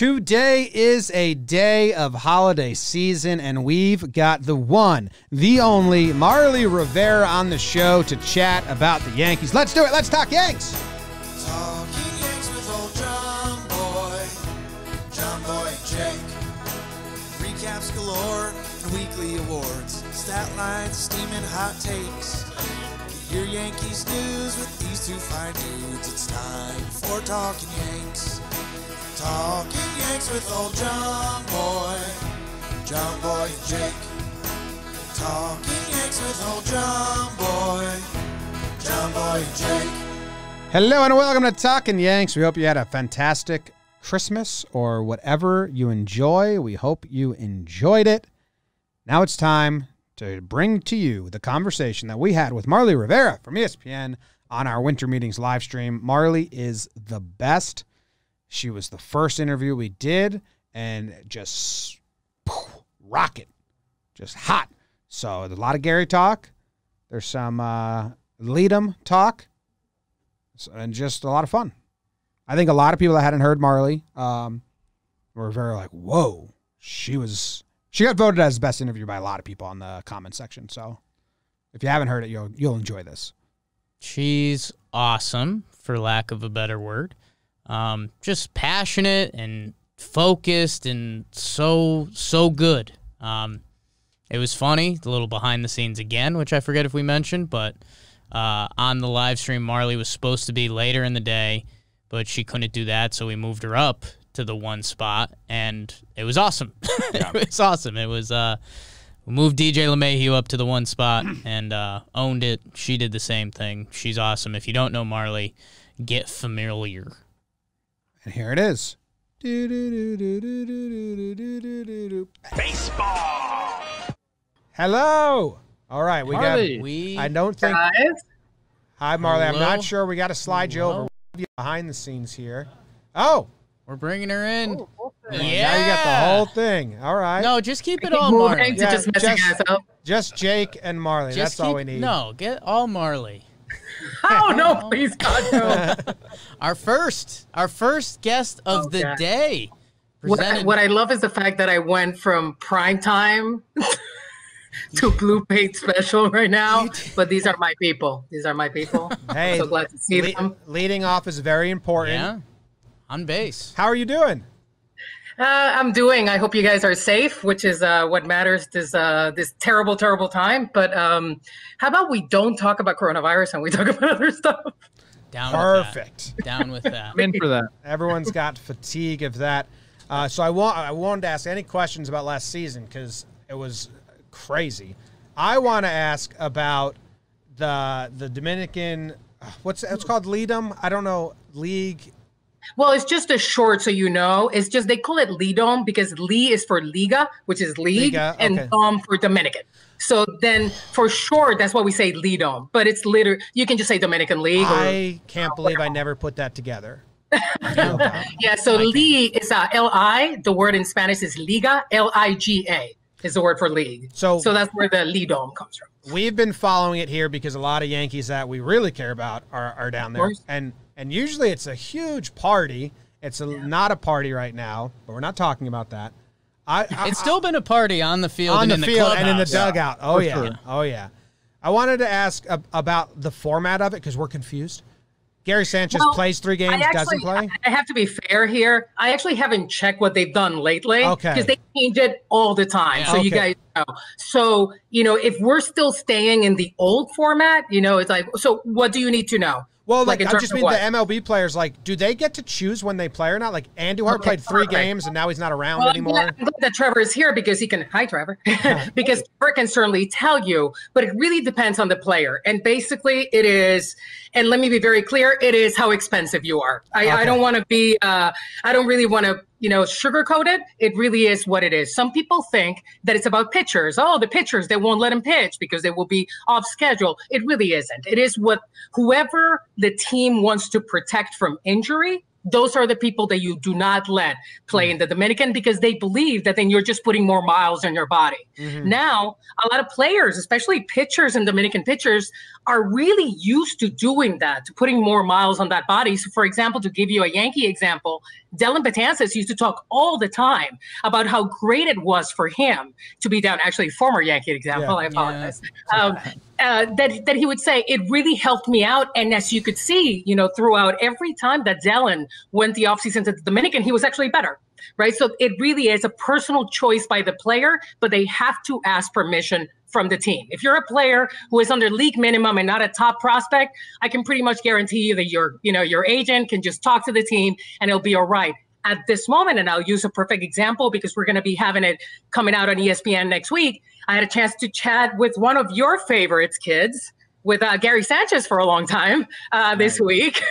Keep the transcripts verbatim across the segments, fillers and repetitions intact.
Today is a day of holiday season, and we've got the one, the only Marly Rivera on the show to chat about the Yankees. Let's do it. Let's talk Yanks. Talking Yanks with old John Boy, John Boy Jake. Recaps galore and weekly awards, stat lines, steaming hot takes. Get your Yankees news with these two fine dudes. It's time for Talking Yanks. Talking Yanks with old John Boy, John Boy and Jake. Talking Yanks with old John Boy, John Boy and Jake. Hello and welcome to Talking Yanks. We hope you had a fantastic Christmas or whatever you enjoy. We hope you enjoyed it. Now it's time to bring to you the conversation that we had with Marly Rivera from E S P N on our Winter Meetings live stream. Marly is the best. She was the first interview we did, and just poof, rocket, just hot. So there's a lot of Gary talk. There's some uh, LIDOM talk, so, and just a lot of fun. I think a lot of people that hadn't heard Marly um, were very like, whoa, she was, she got voted as the best interview by a lot of people on the comment section. So if you haven't heard it, you'll, you'll enjoy this. She's awesome, for lack of a better word. Um, just passionate and focused and so, so good. Um, it was funny, a little behind the scenes again, which I forget if we mentioned, but uh, on the live stream, Marly was supposed to be later in the day, but she couldn't do that, so we moved her up to the one spot, and it was awesome. Yeah. It was awesome. It was, uh, we moved D J LeMahieu up to the one spot and uh, owned it. She did the same thing. She's awesome. If you don't know Marly, get familiar. And here it is. Baseball. Hello. All right, we Marly. got. We I don't think. Guys. Hi, Marly. Hello. I'm not sure. We got to slide Hello. you over. We're behind the scenes here. Oh, we're bringing her in. Oh, yeah. Now you got the whole thing. All right. No, just keep it all Marly. Yeah, just, just, just Jake and Marly. Just That's keep, all we need. No, get all Marly. Oh, no, please, God, no. Our first, our first guest of okay. the day. What I, what I love is the fact that I went from prime time to Blue Paid Special right now, but these are my people. These are my people. Hey, I'm so glad to see le them. Leading off is very important. Yeah, on base. How are you doing? Uh, I'm doing. I hope you guys are safe, which is uh, what matters this uh, this terrible, terrible time. But um, how about we don't talk about coronavirus and we talk about other stuff? Down Perfect. With that. Down with that. I'm in for that. Everyone's got fatigue of that. Uh, so I, want, I wanted to ask any questions about last season because it was crazy. I want to ask about the the Dominican, what's it's called, LIDOM? I don't know, League. Well, it's just a short, so you know. It's just they call it LIDOM because Lee is for Liga, which is league, Liga, and okay. Dom for Dominican. So then, for short, that's why we say LIDOM. But it's literally you can just say Dominican League. I or, can't believe whatever. I never put that together. Yeah. So Lee is uh, L I. The word in Spanish is Liga. L I G A is the word for league. So so that's where the LIDOM comes from. We've been following it here because a lot of Yankees that we really care about are are down there, and. And usually it's a huge party. It's a, yeah. not a party right now, but we're not talking about that. I, I, it's still been a party on the field, on and, the in the field and in the dugout. Yeah. Oh, For yeah. Sure. Oh, yeah. I wanted to ask ab about the format of it because we're confused. Gary Sanchez well, plays three games, actually, doesn't play? I have to be fair here. I actually haven't checked what they've done lately because okay. they change it all the time. Yeah, so okay. you guys know. So, you know, if we're still staying in the old format, you know, it's like, so what do you need to know? Well, like, like I just mean what? the M L B players, like, do they get to choose when they play or not? Like, Andújar okay, played three right. games, and now he's not around well, anymore. I'm glad that Trevor is here because he can – hi, Trevor. because Trevor can certainly tell you, but it really depends on the player. And basically it is – and let me be very clear, it is how expensive you are. I, okay. I don't want to be uh, – I don't really want to – you know, sugarcoat it. It really is what it is. Some people think that it's about pitchers. Oh, the pitchers, they won't let them pitch because they will be off schedule. It really isn't. It is what whoever the team wants to protect from injury Those are the people that you do not let play in the Dominican, because they believe that then you're just putting more miles on your body. Mm-hmm. Now, a lot of players, especially pitchers and Dominican pitchers, are really used to doing that, to putting more miles on that body. So, for example, to give you a Yankee example, Dellin Betances used to talk all the time about how great it was for him to be down. Actually, former Yankee example, yeah, I apologize. Yeah. Um, Uh, that that he would say, it really helped me out. And as you could see, you know, throughout every time that Dellin went the offseason to the Dominican, he was actually better, right? So it really is a personal choice by the player, but they have to ask permission from the team. If you're a player who is under league minimum and not a top prospect, I can pretty much guarantee you that your, you know, your agent can just talk to the team and it'll be all right. At this moment, and I'll use a perfect example because we're going to be having it coming out on E S P N next week, I had a chance to chat with one of your favorites, kids, with uh, Gary Sanchez for a long time uh, this week.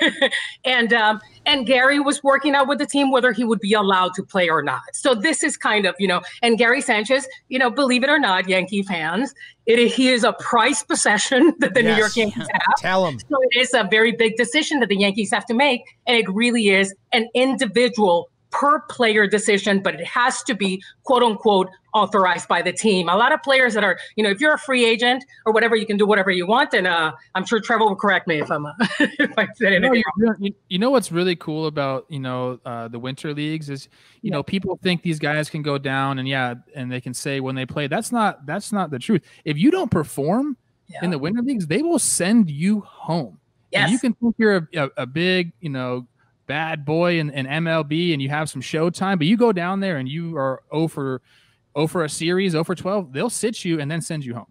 and um, and Gary was working out with the team whether he would be allowed to play or not. So this is kind of, you know, and Gary Sanchez, you know, believe it or not, Yankee fans, it is, he is a prized possession that the yes. New York Yankees have. Tell him. So it is a very big decision that the Yankees have to make, and it really is an individual per player decision, but it has to be, quote unquote, authorized by the team. A lot of players that are, you know, if you're a free agent or whatever, you can do whatever you want. And uh, I'm sure Trevor will correct me if I'm uh, if I said anything wrong. You know, you, you know what's really cool about, you know, uh, the winter leagues is, you yeah. know, people think these guys can go down and yeah, and they can say when they play. That's not that's not the truth. If you don't perform yeah. in the winter leagues, they will send you home. Yes. And you can think you're a, a, a big, you know, bad boy in, in M L B and you have some show time, but you go down there and you are oh for a series, oh for twelve, they'll sit you and then send you home.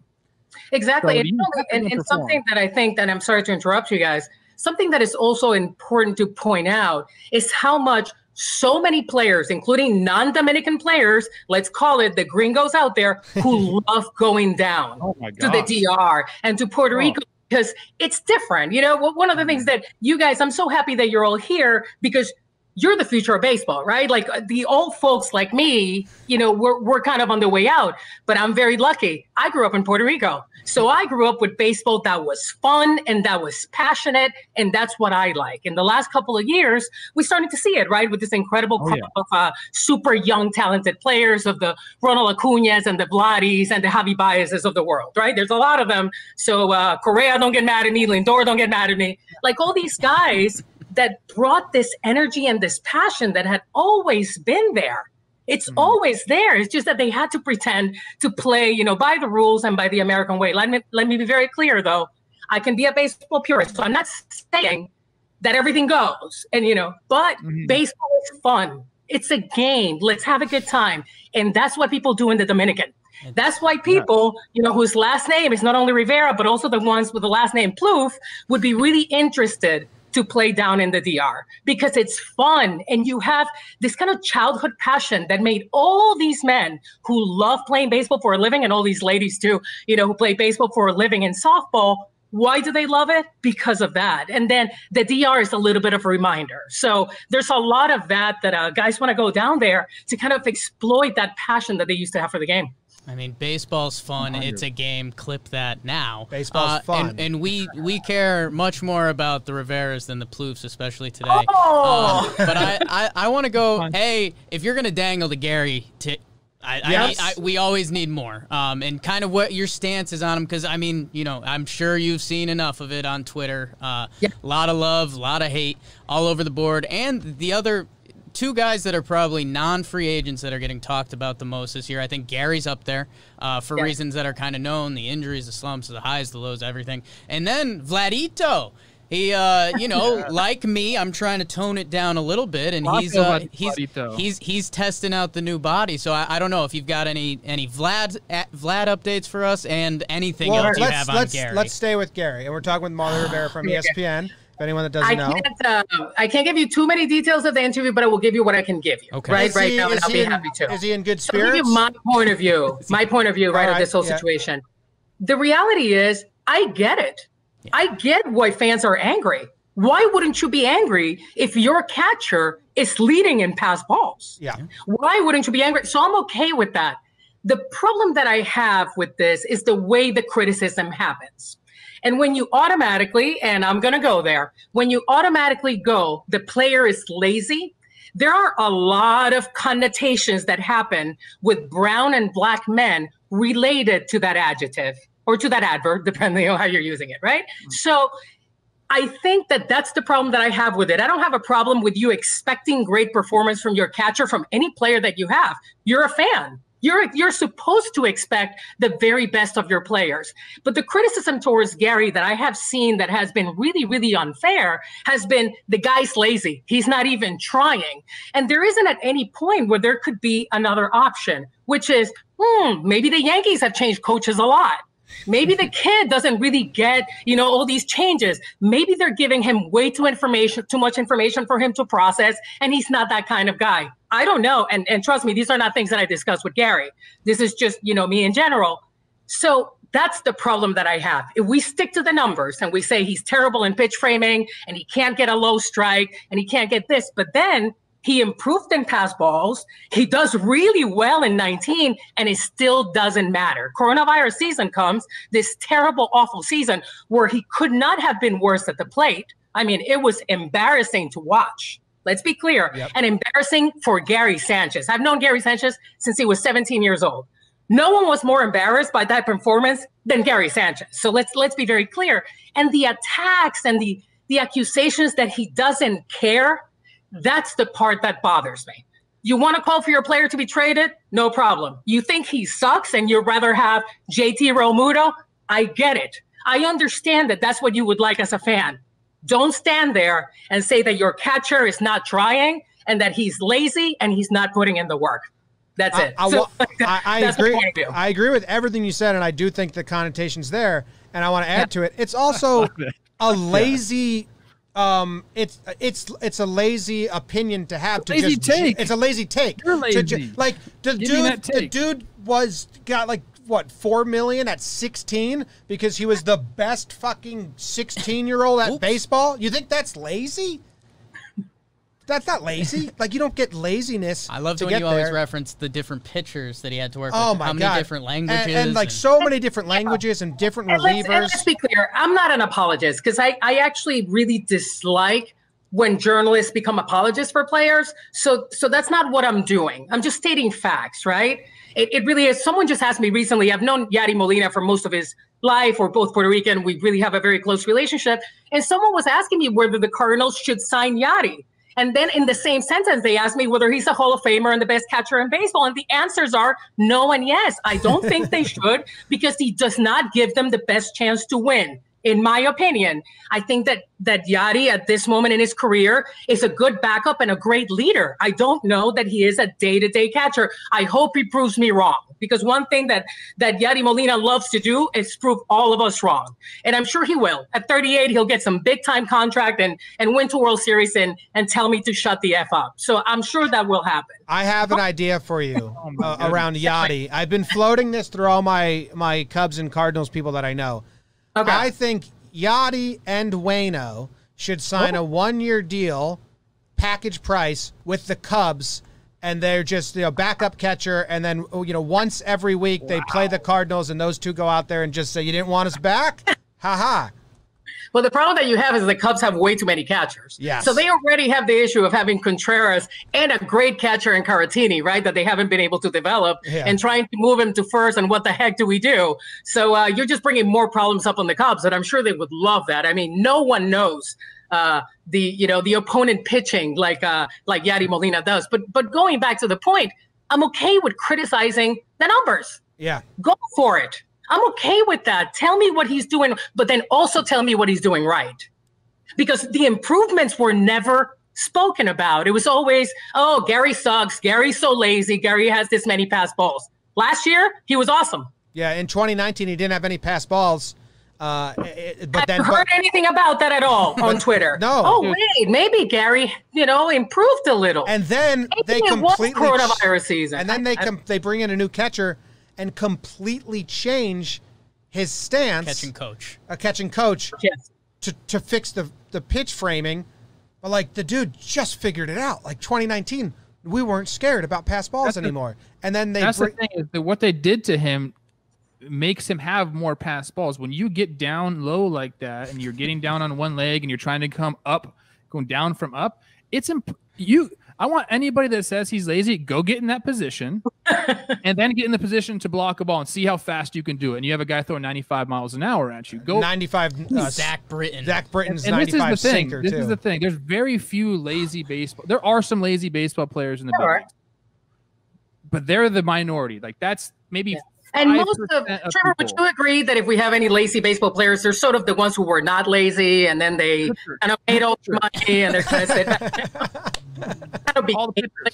Exactly. So and, you know, and, and something that I think that, I'm sorry to interrupt you guys, something that is also important to point out is how much so many players, including non-Dominican players, let's call it the gringos out there, who love going down oh to the D R and to Puerto oh. Rico. Because it's different. You know, one of the things that you guys, I'm so happy that you're all here because you're the future of baseball, right? Like the old folks like me, you know, we're, we're kind of on the way out, but I'm very lucky. I grew up in Puerto Rico. So I grew up with baseball that was fun and that was passionate, and that's what I like. In the last couple of years, we started to see it, right, with this incredible crop oh, yeah. of uh, super young, talented players, of the Ronald Acuñas and the Vladdys and the Javi Baezes of the world, right? There's a lot of them. So uh, Correa, don't get mad at me. Lindor, don't get mad at me. Like all these guys that brought this energy and this passion that had always been there. It's mm-hmm. always there. It's just that they had to pretend to play, you know, by the rules and by the American way. Let me let me be very clear, though. I can be a baseball purist, so I'm not saying that everything goes. And, you know, but mm-hmm. baseball is fun. It's a game. Let's have a good time. And that's what people do in the Dominican. That's why people, you know, whose last name is not only Rivera, but also the ones with the last name Plouffe, would be really interested to play down in the D R, because it's fun and you have this kind of childhood passion that made all these men who love playing baseball for a living, and all these ladies too, you know, who play baseball for a living and softball. Why do they love it? Because of that. And then the D R is a little bit of a reminder. So there's a lot of that that uh, guys want to go down there to kind of exploit that passion that they used to have for the game. I mean, baseball's fun. It's a game. Clip that now. Baseball's uh, fun. And, and we, we care much more about the Riveras than the Plouffes, especially today. Oh! Um, but I, I, I want to go, fun. Hey, if you're going to dangle to Gary, to, I, yes. I, I, we always need more. Um, and kind of what your stance is on him, because, I mean, you know, I'm sure you've seen enough of it on Twitter. Uh, yeah. A lot of love, a lot of hate all over the board. And the other two guys that are probably non-free agents that are getting talked about the most this year. I think Gary's up there uh, for yeah. reasons that are kind of known, the injuries, the slumps, the highs, the lows, everything. And then Vladito. He, uh, you know, yeah. like me, I'm trying to tone it down a little bit, and he's uh, he's, he's he's testing out the new body. So I, I don't know if you've got any any Vlad Vlad updates for us and anything well, else you have on let's, Gary. Let's stay with Gary, and we're talking with Marly Rivera from E S P N. If anyone that doesn't I know. Can't, uh, I can't give you too many details of the interview, but I will give you what I can give you. Okay. Right, he, right now, and I'll be in, happy to. Is he in good spirits? So I'll give you my point of view, my point of view, right, right of this whole yeah. situation. The reality is, I get it. Yeah. I get why fans are angry. Why wouldn't you be angry if your catcher is leading in pass balls? Yeah. Why wouldn't you be angry? So I'm okay with that. The problem that I have with this is the way the criticism happens. And when you automatically, and I'm going to go there, when you automatically go, the player is lazy. There are a lot of connotations that happen with brown and black men related to that adjective or to that adverb, depending on how you're using it, right? Mm-hmm. So I think that that's the problem that I have with it. I don't have a problem with you expecting great performance from your catcher, from any player that you have. You're a fan. You're you're supposed to expect the very best of your players. But the criticism towards Gary that I have seen that has been really, really unfair has been the guy's lazy. He's not even trying. And there isn't at any point where there could be another option, which is, hmm, maybe the Yankees have changed coaches a lot. Maybe the kid doesn't really get, you know, all these changes. Maybe they're giving him way too information, too much information for him to process, and he's not that kind of guy. I don't know. And and trust me, these are not things that I discuss with Gary. This is just, you know, me in general. So that's the problem that I have. If we stick to the numbers and we say he's terrible in pitch framing and he can't get a low strike and he can't get this, but then he improved in pass balls. He does really well in nineteen, and it still doesn't matter. Coronavirus season comes, this terrible, awful season where he could not have been worse at the plate. I mean, it was embarrassing to watch. Let's be clear. Yep. And embarrassing for Gary Sanchez. I've known Gary Sanchez since he was seventeen years old. No one was more embarrassed by that performance than Gary Sanchez. So let's let's be very clear. And the attacks and the, the accusations that he doesn't care, that's the part that bothers me. You want to call for your player to be traded? No problem. You think he sucks and you'd rather have J T Realmuto? I get it. I understand that that's what you would like as a fan. Don't stand there and say that your catcher is not trying and that he's lazy and he's not putting in the work. That's I, it. I, so, I, I, I that's agree. I agree with everything you said, and I do think the connotation's there, and I want to add yeah. to it. It's also a lazy... Um, it's it's it's a lazy opinion to have. To lazy just, take. It's a lazy take. You're lazy. To ju- like the Give dude, the dude was got like what four million at sixteen because he was the best fucking sixteen-year-old at Oops. baseball. You think that's lazy? That's not lazy. Like, you don't get laziness. I love when you always there. reference the different pitchers that he had to work oh with. Oh my How many God. different languages. And, and, and like and... so many different languages and different and relievers. Let's, and let's be clear. I'm not an apologist because I, I actually really dislike when journalists become apologists for players. So so that's not what I'm doing. I'm just stating facts, right? It, it really is. Someone just asked me recently. I've known Yadier Molina for most of his life. We're both Puerto Rican. We really have a very close relationship. And someone was asking me whether the Cardinals should sign Yadier. And then in the same sentence, they asked me whether he's a Hall of Famer and the best catcher in baseball. And the answers are no and yes. I don't think they should because he does not give them the best chance to win, in my opinion. I think that that Yadi at this moment in his career is a good backup and a great leader. I don't know that he is a day-to-day catcher. I hope he proves me wrong because one thing that, that Yadier Molina loves to do is prove all of us wrong. And I'm sure he will. At thirty-eight, he'll get some big-time contract and, and win two World Series and, and tell me to shut the F up. So I'm sure that will happen. I have an idea for you uh, around Yadi. I've been floating this through all my, my Cubs and Cardinals people that I know. Okay. I think Yadi and Waino should sign oh. a one-year deal, package price, with the Cubs, and they're just, you know, backup catcher, and then, you know, once every week wow. they play the Cardinals, and those two go out there and just say, you didn't want us back? Ha-ha. Well, the problem that you have is the Cubs have way too many catchers. Yes. So they already have the issue of having Contreras and a great catcher in Caratini, right, that they haven't been able to develop yeah. and trying to move him to first and what the heck do we do? So uh, you're just bringing more problems up on the Cubs, and I'm sure they would love that. I mean, no one knows uh, the, you know, the opponent pitching like uh, like Yadier Molina does. But, but going back to the point, I'm okay with criticizing the numbers. Yeah. Go for it. I'm okay with that. Tell me what he's doing, but then also tell me what he's doing right. Because the improvements were never spoken about. It was always, oh, Gary sucks. Gary's so lazy. Gary has this many pass balls. Last year, he was awesome. Yeah, in twenty nineteen, he didn't have any pass balls. Uh, it, but I've then, heard but, anything about that at all on but, Twitter. No. Oh, wait, maybe Gary, you know, improved a little. And then maybe they completely coronavirus season. And then they I, com- they bring in a new catcher and completely change his stance. Catching coach. A catching coach yes. to, to fix the, the pitch framing. But, like, the dude just figured it out. Like, twenty nineteen, we weren't scared about pass balls that's anymore. The, and then they... That's br- the thing is that what they did to him makes him have more pass balls. When you get down low like that and you're getting down on one leg and you're trying to come up, going down from up, it's imp- you. I want anybody that says he's lazy, go get in that position and then get in the position to block a ball and see how fast you can do it. And you have a guy throwing ninety-five miles an hour at you. Go ninety-five. Uh, Zach Britton. Zach Britton's and, and ninety-five this is the thing. sinker. This too. is the thing. There's very few lazy baseball. There are some lazy baseball players in the big leagues, but they're the minority. Like that's maybe. Yeah. And most of, of Trevor, people. Would you agree that if we have any lazy baseball players, they're sort of the ones who were not lazy and then they sure. kind of made all sure. the money and they're trying to sit back. I don't, be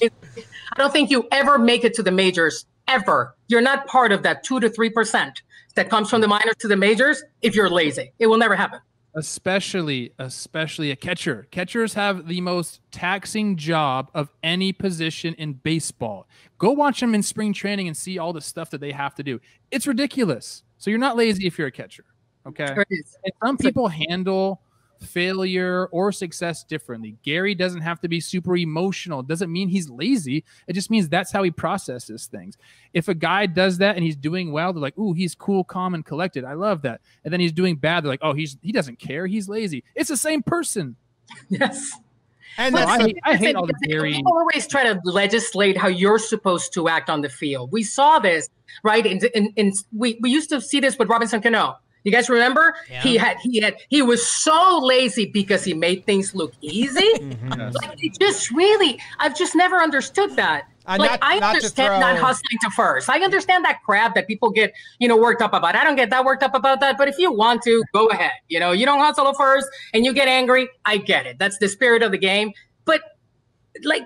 I don't think you ever make it to the majors, ever. You're not part of that two to three percent that comes from the minors to the majors if you're lazy. It will never happen. Especially, especially a catcher. Catchers have the most taxing job of any position in baseball. Go watch them in spring training and see all the stuff that they have to do. It's ridiculous. So you're not lazy if you're a catcher, okay? Sure is. And some people handle failure or success differently. Gary doesn't have to be super emotional. It doesn't mean he's lazy. It just means that's how he processes things. If a guy does that and he's doing well, they're like, "Ooh, he's cool, calm, and collected. I love that." And then he's doing bad, they're like, "Oh, he's he doesn't care. He's lazy." It's the same person. Yes. And well, I, hate, I hate all the Gary. People always try to legislate how you're supposed to act on the field. We saw this, right? And in, in, in, we we used to see this with Robinson Cano. You guys remember? Yeah. He had he had he was so lazy because he made things look easy. Mm-hmm. Like it just really, I've just never understood that. Uh, like not, I not understand throw... not hustling to first. I understand that crap that people get, you know, worked up about. I don't get that worked up about that. But if you want to, go ahead. You know, you don't hustle at first and you get angry. I get it. That's the spirit of the game. But like.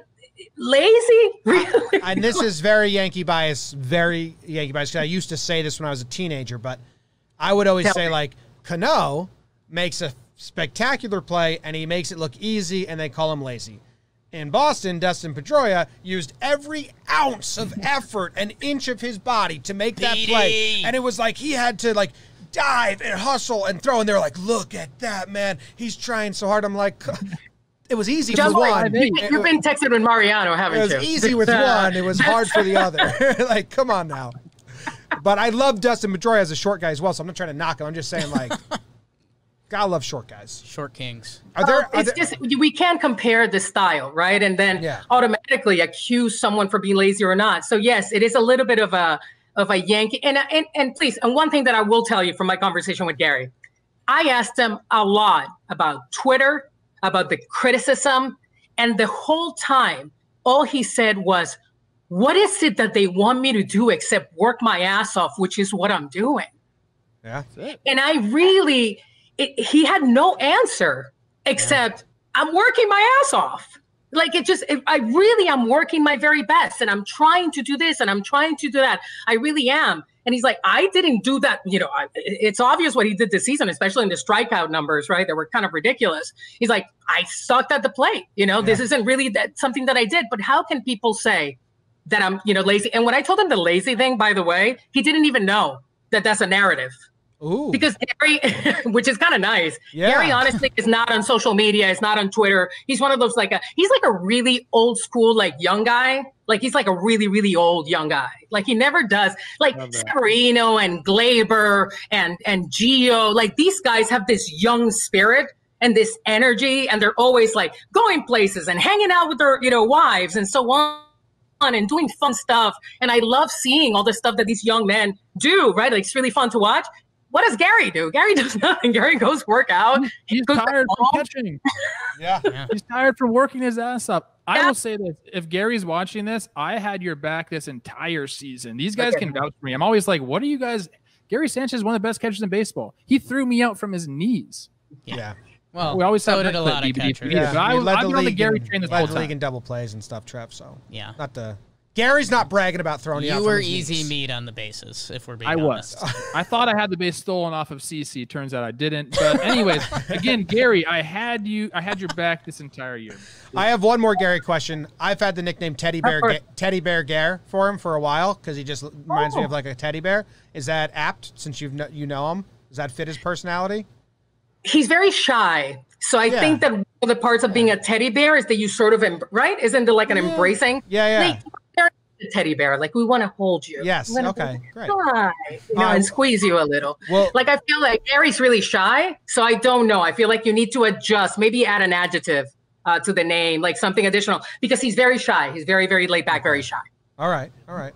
Lazy, really? And this is very Yankee bias, very Yankee bias. I used to say this when I was a teenager, but I would always Tell say me. like Cano makes a spectacular play and he makes it look easy and they call him lazy. In Boston, Dustin Pedroia used every ounce of effort, an inch of his body to make that play. And it was like he had to like dive and hustle and throw, and they were like, "Look at that, man. He's trying so hard." I'm like, it was easy Just for one. You, you've been texting with Mariano, haven't you? It was you? easy with uh, one. It was hard for the other. Like, come on now. But I love Dustin Pedroia as a short guy as well, so I'm not trying to knock him. I'm just saying, like, God love short guys. Short kings. Are there, are it's there... just we can't compare the style, right? And then yeah. automatically accuse someone for being lazy or not. So, yes, it is a little bit of a of a Yankee. And, and, and please, and one thing that I will tell you from my conversation with Gary, I asked him a lot about Twitter, about the criticism, and the whole time, all he said was, "What is it that they want me to do except work my ass off, which is what I'm doing?" Yeah, that's it. And I really, it, he had no answer except, yeah. "I'm working my ass off." Like it just, it, I really am working my very best, and I'm trying to do this, and I'm trying to do that. I really am. And he's like, "I didn't do that." You know, I, it's obvious what he did this season, especially in the strikeout numbers, right? That were kind of ridiculous. He's like, "I sucked at the plate. You know, yeah. this isn't really that, something that I did." But how can people say that I'm, you know, lazy? And when I told him the lazy thing, by the way, he didn't even know that that's a narrative. Ooh. Because Gary, which is kind of nice. Yeah. Gary honestly is not on social media. It's not on Twitter. He's one of those like a, he's like a really old school, like young guy. Like he's like a really, really old young guy. Like he never does like Severino and Glaber and, and Gio. Like these guys have this young spirit and this energy, and they're always like going places and hanging out with their, you know, wives and so on. And doing fun stuff. And I love seeing all the stuff that these young men do, right? Like it's really fun to watch. What does Gary do? Gary does nothing. Gary goes work out. He's goes tired from catching. Yeah. yeah. He's tired from working his ass up. I yeah. will say this. If Gary's watching this, I had your back this entire season. These guys okay. can vouch for me. I'm always like, what are you guys? Gary Sanchez is one of the best catchers in baseball. He threw me out from his knees. Yeah. yeah. Well, we always so did a lot of catchers. Yeah. I was on the Gary train this whole time. Led the league in double plays and stuff, Trev. So yeah. Not the... Gary's not bragging about throwing you out. You were easy meat on the bases, if we're being honest. I was. I thought I had the base stolen off of C C. Turns out I didn't. But anyways, again, Gary, I had you. I had your back this entire year. I have one more Gary question. I've had the nickname Teddy Bear Ga- Teddy Bear Gare for him for a while because he just reminds oh. me of like a teddy bear. Is that apt since you've kn- you know him? Does that fit his personality? He's very shy. So I yeah. think that one of the parts of being a teddy bear is that you sort of, em- right? Isn't it like an yeah. embracing? Yeah, yeah. Like, teddy bear. Like, we want to hold you. Yes. Okay. Great. Hi, you know, um, and squeeze you a little. Well, like, I feel like Gary's really shy, so I don't know. I feel like you need to adjust, maybe add an adjective uh, to the name, like something additional, because he's very shy. He's very, very laid back, very shy. All right. All right.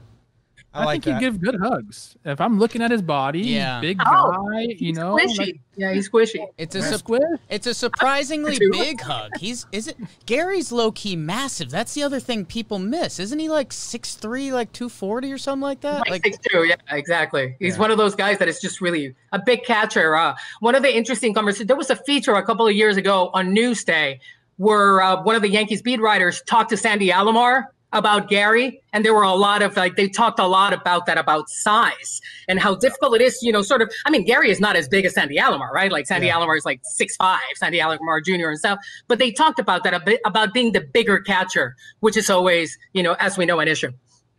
I, I like think that. He'd give good hugs. If I'm looking at his body, yeah. big oh, guy, you he's know. Squishy. Like, yeah, he's squishy. It's a su squish? It's a surprisingly big hug. He's is it Gary's low key massive. That's the other thing people miss. Isn't he like six three, like two forty or something like that? Like, like six two, yeah, exactly. He's yeah. one of those guys that is just really a big catcher. Uh, one of the interesting conversations, there was a feature a couple of years ago on Newsday where uh, one of the Yankees beat writers talked to Sandy Alomar about Gary, and there were a lot of, like, they talked a lot about that, about size and how difficult it is, you know, sort of, I mean, Gary is not as big as Sandy Alomar, right? Like, Sandy yeah. Alomar is like six five, Sandy Alomar Junior and stuff, but they talked about that, a bit about being the bigger catcher, which is always, you know, as we know, an issue.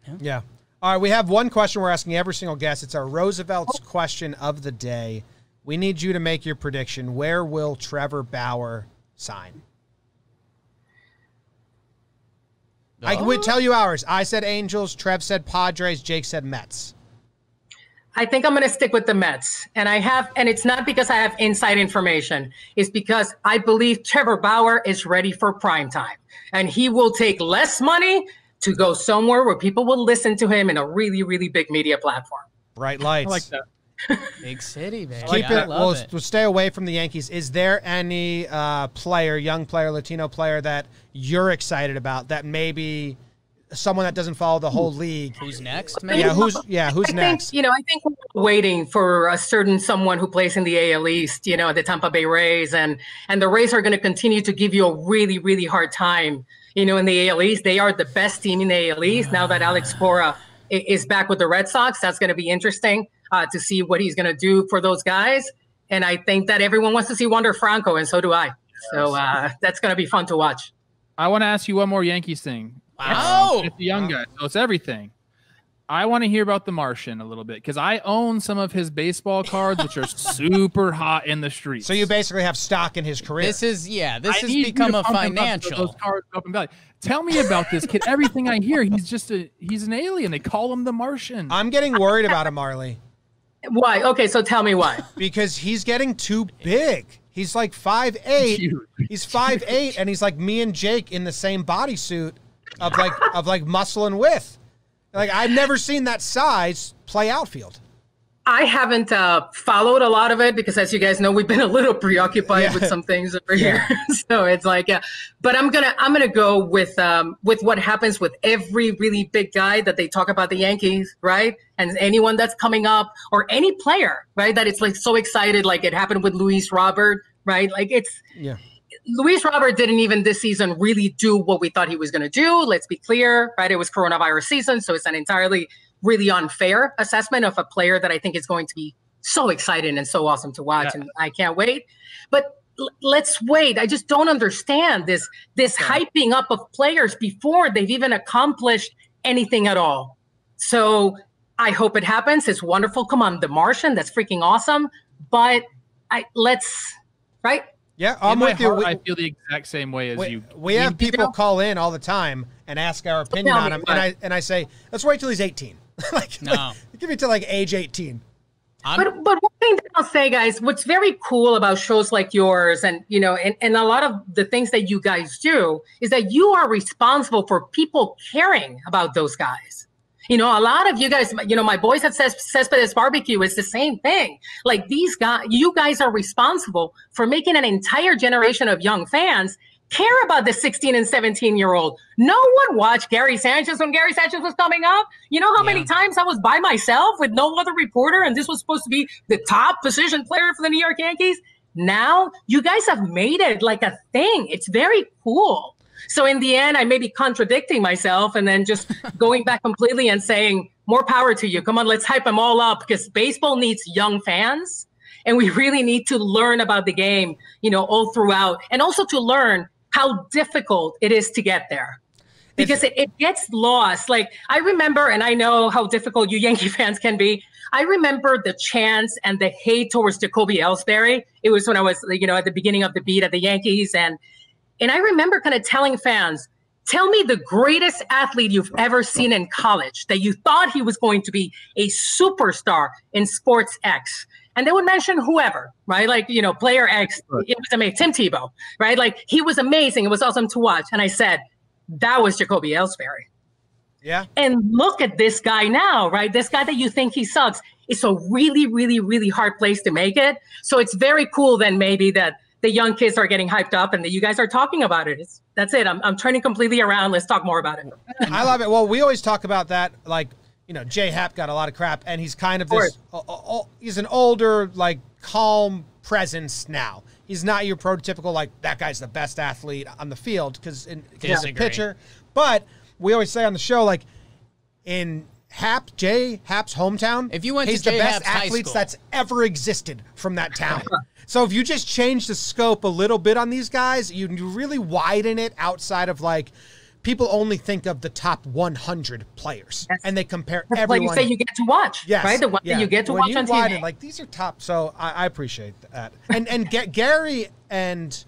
Yeah. yeah. All right, we have one question we're asking every single guest. It's our Roosevelt's oh. question of the day. We need you to make your prediction. Where will Trevor Bauer sign? I would tell you ours. I said Angels, Trev said Padres, Jake said Mets. I think I'm going to stick with the Mets. And I have, and it's not because I have inside information. It's because I believe Trevor Bauer is ready for prime time. And he will take less money to go somewhere where people will listen to him in a really, really big media platform. Bright lights. I like that. Big city, man. Keep yeah, it, I love we'll, it. We'll stay away from the Yankees. Is there any uh, player, young player, Latino player that you're excited about? That maybe someone that doesn't follow the whole league. Who's next? Maybe? Yeah, who's yeah, who's I next? Think, you know, I think we're waiting for a certain someone who plays in the A L East. You know, the Tampa Bay Rays, and and the Rays are going to continue to give you a really, really hard time. You know, in the A L East, they are the best team in the A L East now that Alex Cora is back with the Red Sox. That's going to be interesting. Uh, to see what he's going to do for those guys. And I think that everyone wants to see Wander Franco, and so do I. So uh, that's going to be fun to watch. I want to ask you one more Yankees thing. Wow. It's the young guy, so it's everything. I want to hear about the Martian a little bit, because I own some of his baseball cards, which are super hot in the streets. So you basically have stock in his career. This is, yeah, this I has become a financial. Those cards up in value. Tell me about this kid. Everything I hear, he's just a, he's an alien. They call him the Martian. I'm getting worried about him, Marly. Why? Okay, so tell me why. Because he's getting too big. He's like five eight. Huge. He's five eight, and he's like me and Jake in the same bodysuit of like of like muscle and width. Like, I've never seen that size play outfield. I haven't uh, followed a lot of it because, as you guys know, we've been a little preoccupied yeah. with some things over yeah. here. So it's like, yeah. But I'm gonna I'm gonna go with um, with what happens with every really big guy that they talk about the Yankees, right? And anyone that's coming up, or any player, right? That it's like so excited, like it happened with Luis Robert, right? Like it's yeah. Luis Robert didn't even this season really do what we thought he was gonna do. Let's be clear, right? It was coronavirus season, so it's an entirely really unfair assessment of a player that I think is going to be so exciting and so awesome to watch. Yeah. And I can't wait, but l let's wait. I just don't understand this, this yeah. hyping up of players before they've even accomplished anything at all. So I hope it happens. It's wonderful. Come on, the Martian. That's freaking awesome. But I let's right. Yeah. I'm with you. I feel the exact same way as we, you. We have people you know? call in all the time and ask our opinion on him. What? And I, and I say, let's wait till he's eighteen. like, no. like, give me to like age eighteen. But, but one thing that I'll say, guys, what's very cool about shows like yours and, you know, and, and a lot of the things that you guys do is that you are responsible for people caring about those guys. You know, a lot of you guys, you know, my boys at Cespedes Barbecue is the same thing. Like these guys, you guys are responsible for making an entire generation of young fans care about the sixteen and seventeen year old. No one watched Gary Sanchez when Gary Sanchez was coming up. You know how yeah. many times I was by myself with no other reporter, and this was supposed to be the top position player for the New York Yankees. Now you guys have made it like a thing. It's very cool. So in the end, I may be contradicting myself and then just going back completely and saying more power to you. Come on, let's hype them all up, because baseball needs young fans, and we really need to learn about the game, you know, all throughout, and also to learn how difficult it is to get there, because it, it gets lost. Like I remember, and I know how difficult you Yankee fans can be. I remember the chants and the hate towards Jacoby Ellsbury. It was when I was, you know, at the beginning of the beat at the Yankees. And, and I remember kind of telling fans, Tell me the greatest athlete you've ever seen in college that you thought he was going to be a superstar in sports X. And they would mention whoever, right? Like, you know, player X, it was amazing. Tim Tebow, right? Like, he was amazing. It was awesome to watch. And I said, that was Jacoby Ellsbury. Yeah. And look at this guy now, right? This guy that you think he sucks. It's a really, really, really hard place to make it. So it's very cool then maybe that the young kids are getting hyped up and that you guys are talking about it. It's, that's it. I'm, I'm turning completely around. Let's talk more about it. I love it. Well, we always talk about that. Like, you know, Jay Happ got a lot of crap, and he's kind of this, uh, uh, he's an older, like, calm presence now. He's not your prototypical, like, that guy's the best athlete on the field because he's a pitcher. But we always say on the show, like, in Happ, Jay Happ's hometown, if you went he's to the Jay best Happ's athletes that's ever existed from that town. So if you just change the scope a little bit on these guys, you really widen it outside of, like, people only think of the top one hundred players, yes. and they compare That's everyone. That's why you say you get to watch, yes. right? The one yeah. that you get to when watch you on widen, T V. Like, these are top, so I, I appreciate that. And and get Gary and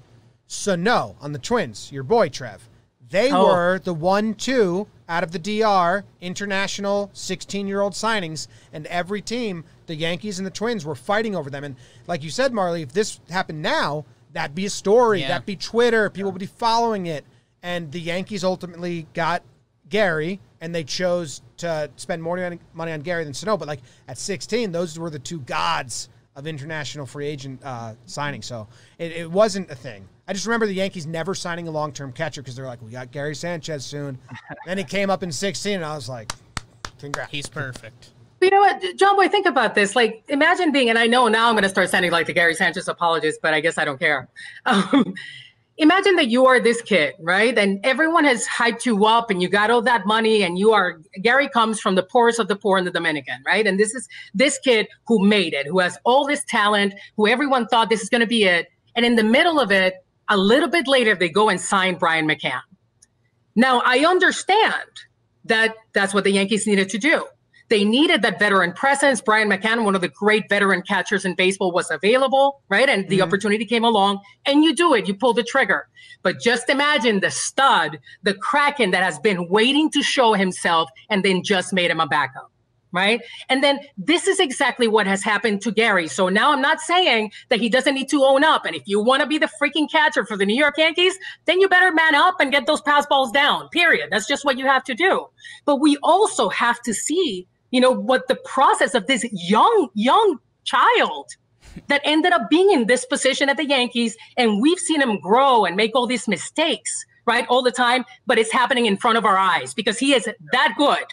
Sano on the Twins, your boy, Trev, they oh. were the one two out of the D R, international sixteen-year-old signings, and every team, the Yankees and the Twins, were fighting over them. And like you said, Marly, if this happened now, that'd be a story. Yeah. That'd be Twitter. People yeah. would be following it. And the Yankees ultimately got Gary, and they chose to spend more money on Gary than Sano. But, like, at sixteen, those were the two gods of international free agent uh, signing. So it, it wasn't a thing. I just remember the Yankees never signing a long-term catcher because they're like, we got Gary Sanchez soon. Then he came up in sixteen, and I was like, congrats. He's perfect. You know what, John Boy, think about this. Like, imagine being, and I know now I'm going to start sounding like the Gary Sanchez apologist, but I guess I don't care. Um, Imagine that you are this kid, right? And everyone has hyped you up and you got all that money and you are, Gary comes from the poorest of the poor in the Dominican, right? And this is this kid who made it, who has all this talent, who everyone thought this is going to be it. And in the middle of it, a little bit later, they go and sign Brian McCann. Now, I understand that that's what the Yankees needed to do. They needed that veteran presence. Brian McCann, one of the great veteran catchers in baseball, was available, right? And mm-hmm. the opportunity came along, and you do it. You pull the trigger. But just imagine the stud, the Kraken that has been waiting to show himself and then just made him a backup, right? And then this is exactly what has happened to Gary. So now I'm not saying that he doesn't need to own up. And if you want to be the freaking catcher for the New York Yankees, then you better man up and get those pass balls down, period. That's just what you have to do. But we also have to see, you know, what the process of this young, young child that ended up being in this position at the Yankees, and we've seen him grow and make all these mistakes, right, all the time, but it's happening in front of our eyes because he is that good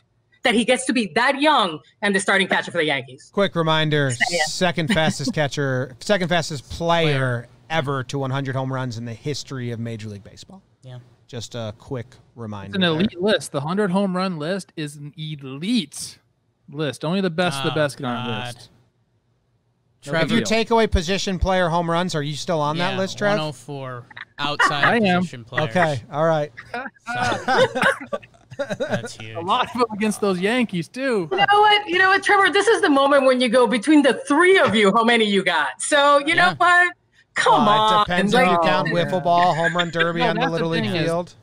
that he gets to be that young and the starting catcher for the Yankees. Quick reminder, second fastest catcher, second fastest player ever to one hundred home runs in the history of Major League Baseball. Yeah. Just a quick reminder. It's an elite list. The one hundred home run list is an elite list. Only the best of oh, the best get on the list. Trevor. If you take away position player home runs, are you still on yeah, that list, Trev? one oh four outside I am. Position players. Okay, all right. That's huge. A lot of them against those Yankees, too. You know what? You know what, Trevor? This is the moment when you go between the three of you, how many you got. So, you yeah. know what? Come uh, on. It depends on you count yeah. wiffle ball, home run derby no, on the Little the League field. Is,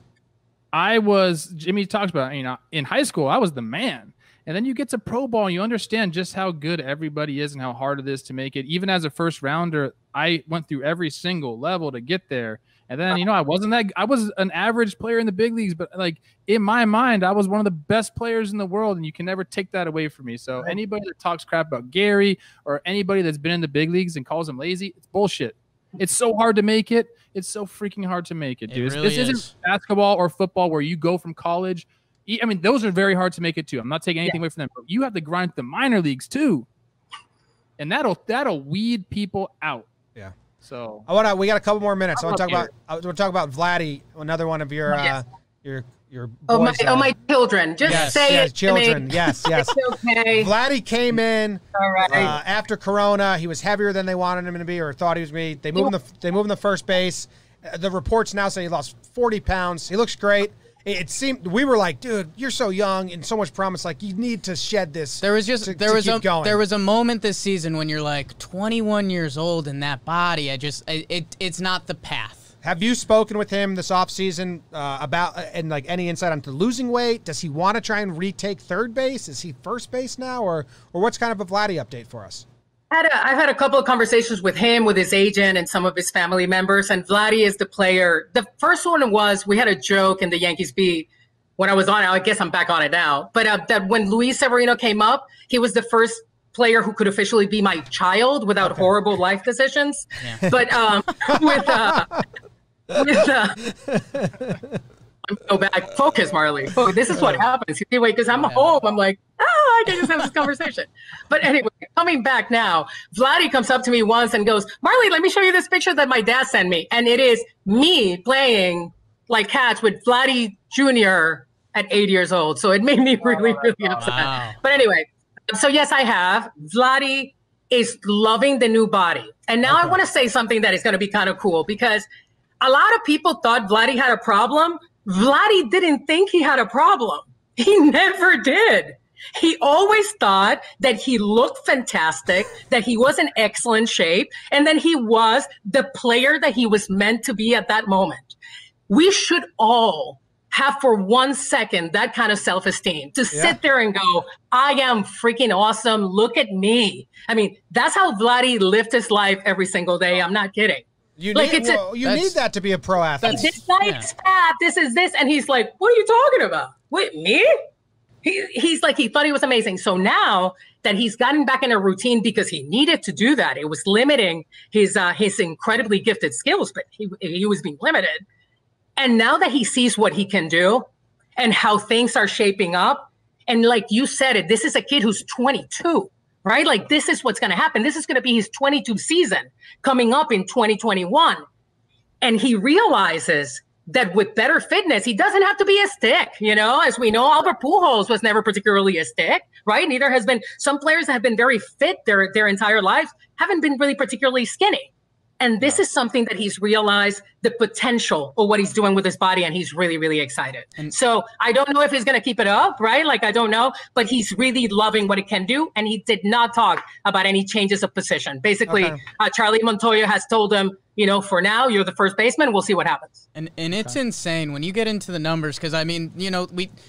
I was, Jimmy talks about, you know, in high school, I was the man. And then you get to pro ball and you understand just how good everybody is and how hard it is to make it. Even as a first rounder, I went through every single level to get there. And then, you know, I wasn't that, I was an average player in the big leagues, but like in my mind, I was one of the best players in the world and you can never take that away from me. So anybody that talks crap about Gary or anybody that's been in the big leagues and calls him lazy, it's bullshit. It's so hard to make it. It's so freaking hard to make it, dude. It really this isn't is. basketball or football where you go from college. I mean, those are very hard to make it too. I'm not taking anything yeah. away from them, but you have to grind the minor leagues too, and that'll that'll weed people out. Yeah. So I want to. We got a couple more minutes. I want to talk here. about. I want to talk about Vladdy, another one of your yes. uh, your your. Boys, oh my! Uh, oh my children! Just yes, say yes, it. Children. To me. Yes. Yes. Okay. Vladdy came in All right. uh, after Corona. He was heavier than they wanted him to be, or thought he was going to be. They moved him. The, they moved him to first base. Uh, the reports now say he lost forty pounds. He looks great. It seemed we were like, dude, you're so young and so much promise. Like you need to shed this. There was just to, there was a going. there was a moment this season when you're like twenty-one years old in that body. I just it, it it's not the path. Have you spoken with him this offseason uh, about and like any insight onto losing weight? Does he want to try and retake third base? Is he first base now, or or what's kind of a Vladdy update for us? Had a, I've had a couple of conversations with him, with his agent, and some of his family members. And Vladdy is the player. The first one was we had a joke in the Yankees beat when I was on it. I guess I'm back on it now. But uh, that when Luis Severino came up, he was the first player who could officially be my child without okay. horrible life decisions. Yeah. But um, with uh, with uh, I'm so bad. Focus, Marly. Focus. This is what happens. Anyway, because I'm yeah. home. I'm like, oh, I can just have this conversation. But anyway, coming back now, Vladdy comes up to me once and goes, Marly, let me show you this picture that my dad sent me. And it is me playing like catch with Vladdy Junior at eight years old. So it made me really, really upset. Wow. But anyway, so yes, I have. Vladdy is loving the new body. And now okay. I want to say something that is going to be kind of cool, because a lot of people thought Vladdy had a problem. Vladdy didn't think he had a problem. He never did. He always thought that he looked fantastic, that he was in excellent shape, and that he was the player that he was meant to be at that moment. We should all have for one second that kind of self-esteem to yeah. sit there and go, I am freaking awesome. Look at me. I mean, that's how Vladdy lived his life every single day. I'm not kidding. You, like need, it's a, well, you need that to be a pro athlete. This likes yeah. that. This is this. And he's like, what are you talking about? Wait, me? He, he's like, he thought he was amazing. So now that he's gotten back in a routine, because he needed to do that, it was limiting his uh, his incredibly gifted skills, but he, he was being limited. And now that he sees what he can do and how things are shaping up, and like you said it, this is a kid who's twenty-two. Right? Like, this is what's going to happen. This is going to be his twenty-two season coming up in twenty twenty-one. And he realizes that with better fitness, he doesn't have to be a stick. You know, as we know, Albert Pujols was never particularly a stick, right? Neither has been some players that have been very fit their, their entire lives, haven't been really particularly skinny. And this is something that he's realized the potential of what he's doing with his body, and he's really, really excited. And so I don't know if he's going to keep it up, right? Like, I don't know, but he's really loving what it can do, and he did not talk about any changes of position. Basically, okay. uh, Charlie Montoyo has told him, you know, for now, you're the first baseman. We'll see what happens. And and it's okay. insane when you get into the numbers, because, I mean, you know, we –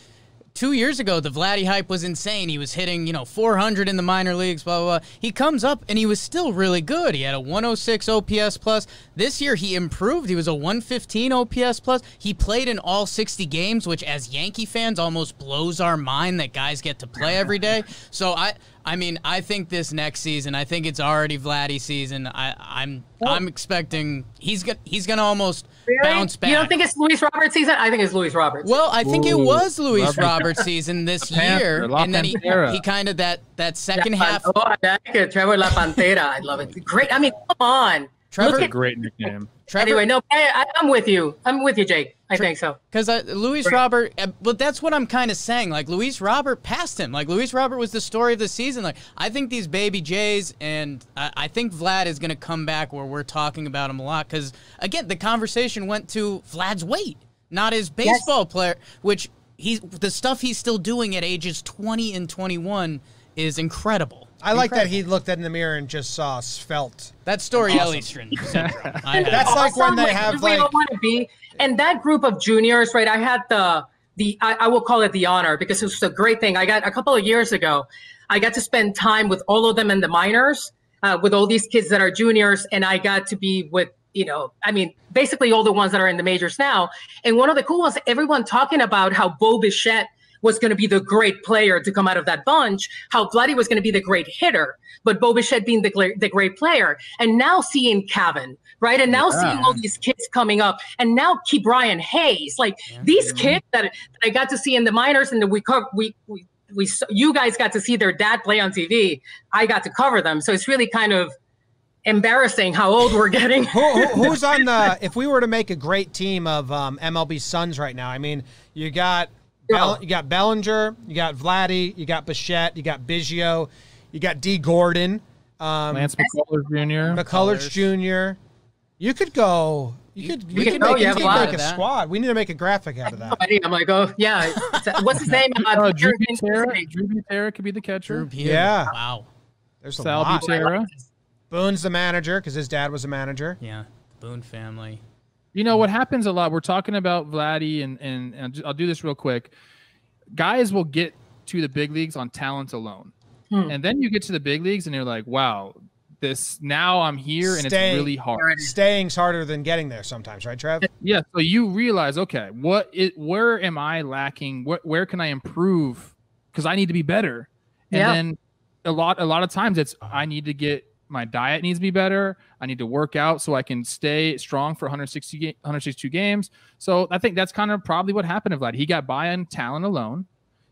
two years ago, the Vladdy hype was insane. He was hitting, you know, four hundred in the minor leagues, blah, blah, blah. He comes up, and he was still really good. He had a one oh six O P S plus. This year, he improved. He was a one fifteen O P S plus. He played in all sixty games, which, as Yankee fans, almost blows our mind that guys get to play every day. So, I I mean, I think this next season, I think it's already Vladdy season. I, I'm oh. I'm expecting he's gonna, he's gonna almost really? bounce back. You don't think it's Luis Robert season? I think it's Luis Robert. Well, I think Ooh. it was Luis Robert, Robert season this year, Panther, and then he, he kind of that that second La half. Oh, I like it. Trevor La Pantera, I love it. Great. I mean, come on. Trevor, a great nickname. Trevor, anyway, no, I, I'm with you. I'm with you, Jake. I think so. Because uh, Luis right. Robert, uh, but that's what I'm kind of saying. Like, Luis Robert passed him. Like, Luis Robert was the story of the season. Like, I think these baby Jays, and I, I think Vlad is going to come back where we're talking about him a lot. Because, again, the conversation went to Vlad's weight, not his baseball yes. player, which he's, the stuff he's still doing at ages twenty and twenty-one is incredible. I like Incredible. that he looked in the mirror and just saw svelte. That's Story awesome. Ellington syndrome. That's awesome. Like when they like, have like. We all want to be. And that group of juniors, right? I had the the I, I will call it the honor, because it's a great thing. I got a couple of years ago, I got to spend time with all of them in the minors, uh, with all these kids that are juniors, and I got to be with you know, I mean, basically all the ones that are in the majors now. And one of the cool ones, everyone talking about how Bo Bichette was going to be the great player to come out of that bunch, how Vladdy was going to be the great hitter, but Bo Bichette being the, the great player. And now seeing Cavan, right? And now yeah. seeing all these kids coming up. And now Key Brian Hayes. Like, yeah. these kids that, that I got to see in the minors, and the, we, we, we, we, you guys got to see their dad play on T V. I got to cover them. So it's really kind of embarrassing how old we're getting. who, who, who's on the – if we were to make a great team of um, M L B sons right now, I mean, you got – Bell, you got Bellinger, you got Vladdy, you got Bichette, you got Biggio, you got D. Gordon, um, Lance McCullers Junior, McCullers Junior You could go. You could. You, we could, could make, you could make a that. squad. We need to make a graphic out of that. I'm like, oh yeah. What's his name? Uh, Drew Butera could be the catcher. Yeah. Wow. There's a Sal lot. Butera. Boone's the manager, because his dad was a manager. Yeah, the Boone family. You know, what happens a lot, we're talking about Vladdy, and, and, and I'll do this real quick. Guys will get to the big leagues on talent alone. Hmm. And then you get to the big leagues and you're like, wow, this now I'm here and Staying, it's really hard. Staying's harder than getting there sometimes, right, Trev? Yeah. So you realize, okay, what is, where am I lacking? What, where can I improve? Because I need to be better. And yeah. then a lot, a lot of times it's, I need to get, my diet needs to be better. I need to work out so I can stay strong for one sixty-two games. So I think that's kind of probably what happened to Vlad. He got by on talent alone,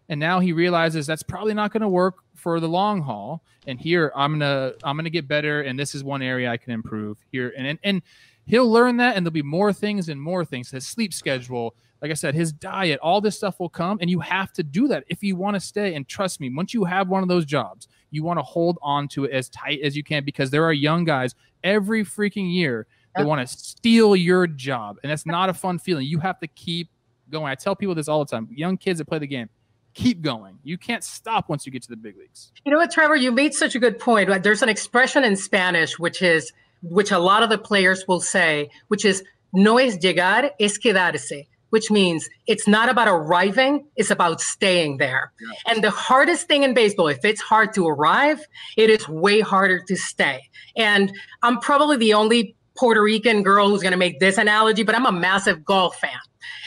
and now he realizes that's probably not going to work for the long haul. And here I'm gonna I'm gonna get better, and this is one area I can improve here. And and, and he'll learn that, and there'll be more things and more things. His sleep schedule, like I said, his diet, all this stuff will come, and you have to do that if you want to stay. And trust me, once you have one of those jobs, you want to hold on to it as tight as you can, because there are young guys every freaking year that yep. want to steal your job, and that's not a fun feeling. You have to keep going. I tell people this all the time. Young kids that play the game, keep going. You can't stop once you get to the big leagues. You know what, Trevor? You made such a good point. There's an expression in Spanish, which is, which a lot of the players will say, which is, no es llegar, es quedarse, which means it's not about arriving, it's about staying there. Yeah. And the hardest thing in baseball, if it's hard to arrive, it is way harder to stay. And I'm probably the only Puerto Rican girl who's gonna make this analogy, but I'm a massive golf fan.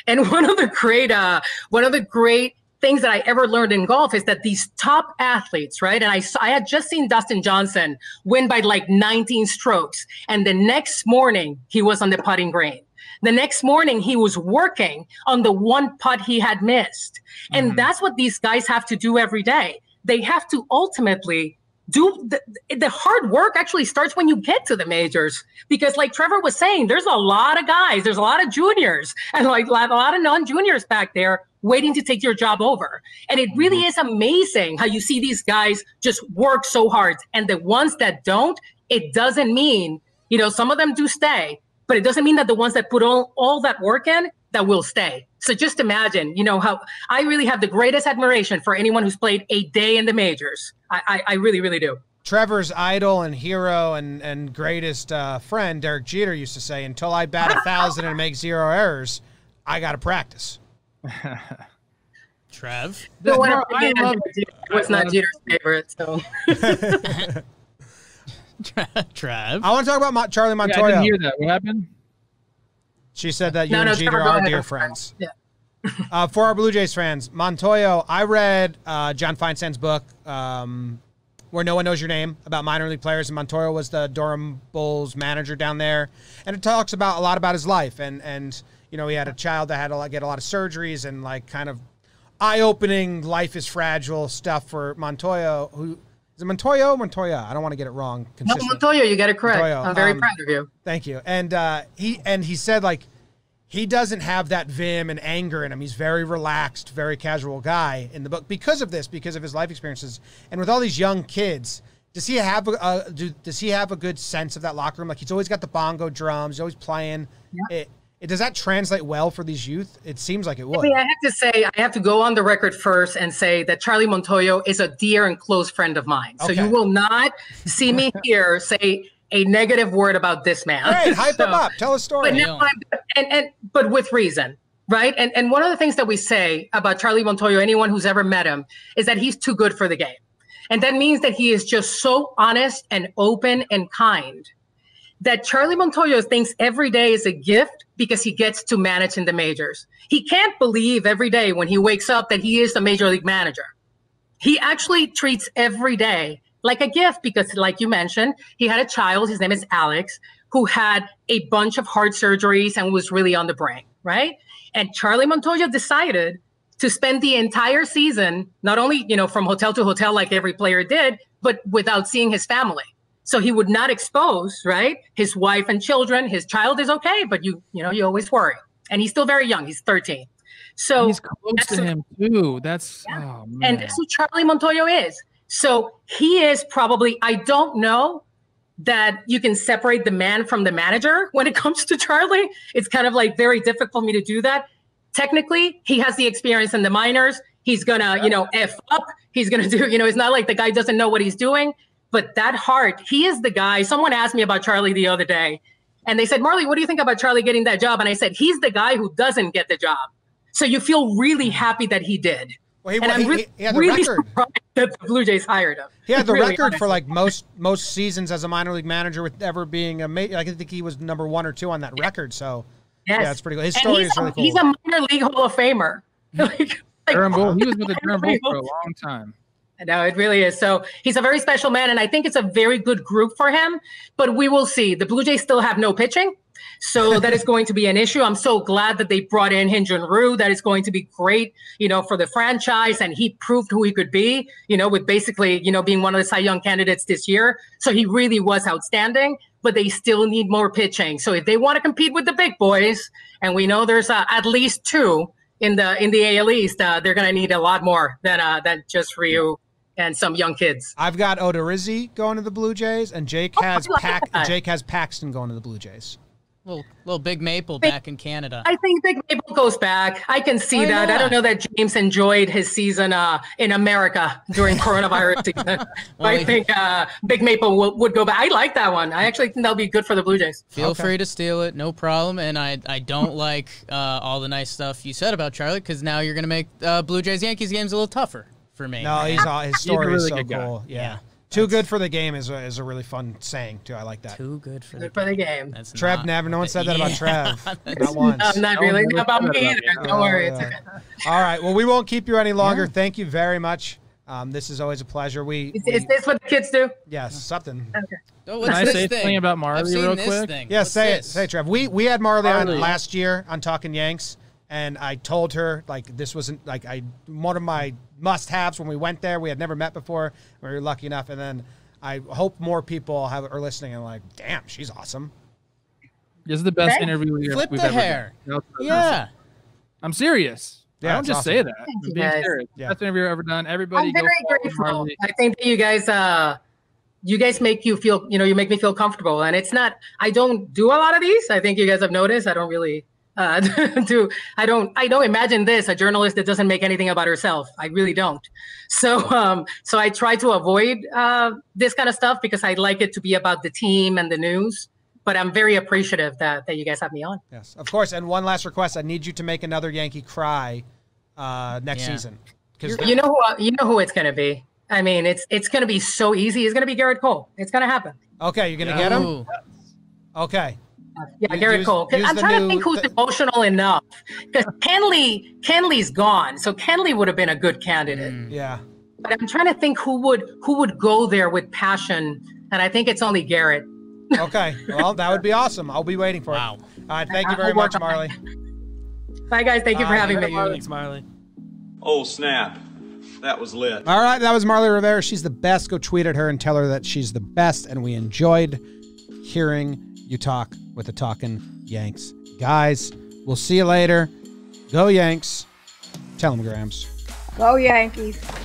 And one of the great, uh, one of the great things that I ever learned in golf is that these top athletes, right? And I, I had just seen Dustin Johnson win by like nineteen strokes. And the next morning he was on the putting green. The next morning, he was working on the one putt he had missed. And mm-hmm. that's what these guys have to do every day. They have to ultimately do the, the hard work actually starts when you get to the majors, because like Trevor was saying, there's a lot of guys, there's a lot of juniors and like a lot of non-juniors back there waiting to take your job over. And it really is amazing how you see these guys just work so hard. And the ones that don't, it doesn't mean, you know, some of them do stay, but it doesn't mean that the ones that put all, all that work in, that will stay. So just imagine, you know, how I really have the greatest admiration for anyone who's played a day in the majors. I, I, I really, really do. Trevor's idol and hero and, and greatest uh, friend, Derek Jeter, used to say, until I bat a thousand and make zero errors, I got to practice. Trev? No, no, no, I love Jeter. It's not Jeter's favorite, so. Trev. I want to talk about Mo Charlie Montoyo. Yeah, I didn't hear that. What happened? She said that you no, no, and Jeter Trevor, are ahead, dear friends. Yeah. uh, for our Blue Jays fans, Montoyo, I read uh, John Feinstein's book, um, Where No One Knows Your Name, about minor league players, and Montoyo was the Durham Bulls manager down there. And it talks about a lot about his life. And, and you know, he had a child that had to get a lot of surgeries and, like, kind of eye-opening, life is fragile stuff for Montoyo, who... Is it Montoyo? Montoya. I don't want to get it wrong. No, Montoyo, you got it correct. Montoyo. I'm very um, proud of you. Thank you. And uh, he and he said, like, he doesn't have that vim and anger in him. He's very relaxed, very casual guy in the book because of this, because of his life experiences. And with all these young kids, does he have a, uh, do, does he have a good sense of that locker room? Like, he's always got the bongo drums. He's always playing. Yeah. It, It, does that translate well for these youth? It seems like it would. I mean, I have to say, I have to go on the record first and say that Charlie Montoyo is a dear and close friend of mine. Okay. So you will not see me here say a negative word about this man. All right, hype so, him up. Tell a story. But, now and, and, but with reason, right? And, and one of the things that we say about Charlie Montoyo, anyone who's ever met him, is that he's too good for the game. And that means that he is just so honest and open and kind. That Charlie Montoyo thinks every day is a gift because he gets to manage in the majors. He can't believe every day when he wakes up that he is a major league manager. He actually treats every day like a gift because, like you mentioned, he had a child, his name is Alex, who had a bunch of heart surgeries and was really on the brink, right? And Charlie Montoyo decided to spend the entire season, not only, you know, from hotel to hotel like every player did, but without seeing his family. So he would not expose, right, his wife and children. His child is okay, but you you know, you always worry. And he's still very young. He's thirteen. So and he's close to him too. That's yeah. oh, man. And that's who Charlie Montoyo is. So he is probably, I don't know that you can separate the man from the manager when it comes to Charlie. It's kind of like very difficult for me to do that. Technically, he has the experience in the minors. He's gonna, you know, F up. He's gonna do, you know, it's not like the guy doesn't know what he's doing. But that heart, he is the guy. Someone asked me about Charlie the other day. And they said, Marly, what do you think about Charlie getting that job? And I said, he's the guy who doesn't get the job. So you feel really happy that he did. Well, he, and I'm really, he, he had the really record. surprised that the Blue Jays hired him. He had the really record honest. for like most most seasons as a minor league manager with ever being a major. I think he was number one or two on that record. So yes. yeah, it's pretty cool. His story he's is really a, cool. He's a minor league Hall of Famer. like, Durham Bulls. He was with the Durham Bulls for a long time. I know, it really is. So he's a very special man, and I think it's a very good group for him. But we will see. The Blue Jays still have no pitching. So that is going to be an issue. I'm so glad that they brought in Hyun Jin Ryu. That is going to be great, you know, for the franchise. And he proved who he could be, you know, with basically, you know, being one of the Cy Young candidates this year. So he really was outstanding, but they still need more pitching. So if they want to compete with the big boys, and we know there's uh, at least two in the in the A L East, uh, they're going to need a lot more than uh, than just Ryu and some young kids. I've got Odorizzi going to the Blue Jays, and Jake has oh, Pac Jake has Paxton going to the Blue Jays. Little, little Big Maple back in Canada. I think Big Maple goes back. I can see Why that. Not? I don't know that James enjoyed his season uh, in America during coronavirus season. well, I he, think uh, Big Maple will, would go back. I like that one. I actually think that'll be good for the Blue Jays. Feel okay. free to steal it. No problem. And I, I don't like uh, all the nice stuff you said about Charlie, because now you're going to make uh, Blue Jays-Yankees games a little tougher for me. No, he's all, his story he's really is so cool. Yeah. yeah. Too good for the game is a, is a really fun saying, too. I like that. Too good for, good the, for game. the game. That's Trev, never. No one said that yeah. about Trev. Not once. No, not really. Not about me either. Don't uh, worry. It's okay. All right. Well, we won't keep you any longer. Yeah. Thank you very much. Um, this is always a pleasure. We Is, we, is this what the kids do? Yes, yeah, something. Okay. Oh, what's Can I say something about Marly real quick? Thing. Yeah, what's say this? it. Say it, Trev. We, we had Marly, Marly on last year on Talking Yanks, and I told her, like, this wasn't, like, I one of my must-haves when we went there. We had never met before. We were lucky enough. And then I hope more people have are listening and like, damn, she's awesome. This is the best right? interview we've, Flip we've the ever hair. done. Yeah. I'm serious. Yeah, I don't just awesome. say that. Thank I'm being serious. Yeah. Best interview I've ever done. Everybody I'm very grateful. Marly. I think that you guys, uh, you guys make you feel, you know, you make me feel comfortable. And it's not, I don't do a lot of these. I think you guys have noticed. I don't really. Uh, do I don't I don't imagine this a journalist that doesn't make anything about herself. I really don't. So um, so I try to avoid uh, this kind of stuff because I like it to be about the team and the news. But I'm very appreciative that that you guys have me on. Yes, of course. And one last request: I need you to make another Yankee cry uh, next yeah. season. Because you know who you know who it's going to be. I mean, it's it's going to be so easy. It's going to be Gerrit Cole. It's going to happen. Okay, you're going to yeah. get him. Ooh. Okay. Yeah, Gerrit Cole. I'm trying new, to think who's th emotional enough because Kenley, Kenley's gone, so Kenley would have been a good candidate. Mm, yeah, but I'm trying to think who would who would go there with passion, and I think it's only Gerrit. Okay, well, that would be awesome. I'll be waiting for wow. it. All right, thank you very much, Marly. Bye, guys. Thank you for Bye, having me. Marly. Thanks, Marly. Oh snap, that was lit. All right, that was Marly Rivera. She's the best. Go tweet at her and tell her that she's the best, and we enjoyed hearing you talk with the Talking Yanks guys. We'll see you later. Go Yanks. Tell them, Grams. Go Yankees.